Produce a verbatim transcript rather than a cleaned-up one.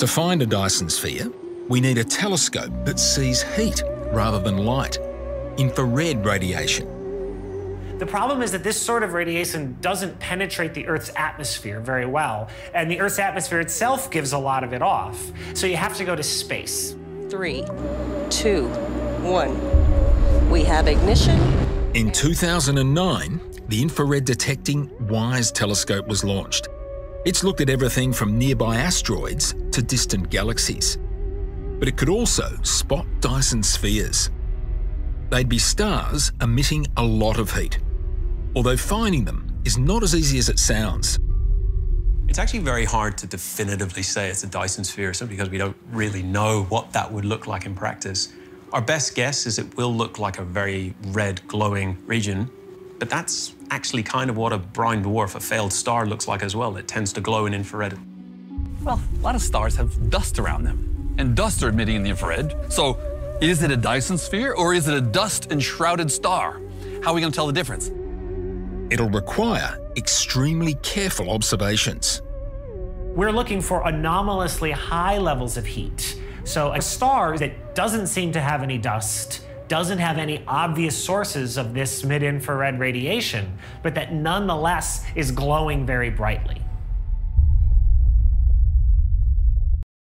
To find a Dyson sphere, we need a telescope that sees heat rather than light, infrared radiation. The problem is that this sort of radiation doesn't penetrate the Earth's atmosphere very well, and the Earth's atmosphere itself gives a lot of it off. So you have to go to space. Three, two, one. We have ignition. In two thousand nine, the infrared detecting WISE telescope was launched. It's looked at everything from nearby asteroids to distant galaxies. But it could also spot Dyson spheres. They'd be stars emitting a lot of heat, although finding them is not as easy as it sounds. It's actually very hard to definitively say it's a Dyson sphere simply because we don't really know what that would look like in practice. Our best guess is it will look like a very red glowing region, but that's actually kind of what a brown dwarf, a failed star, looks like as well. It tends to glow in infrared. Well, a lot of stars have dust around them, and dust are emitting in the infrared, so is it a Dyson sphere or is it a dust-enshrouded star? How are we going to tell the difference? It'll require extremely careful observations. We're looking for anomalously high levels of heat. So a star that doesn't seem to have any dust, doesn't have any obvious sources of this mid-infrared radiation, but that nonetheless is glowing very brightly.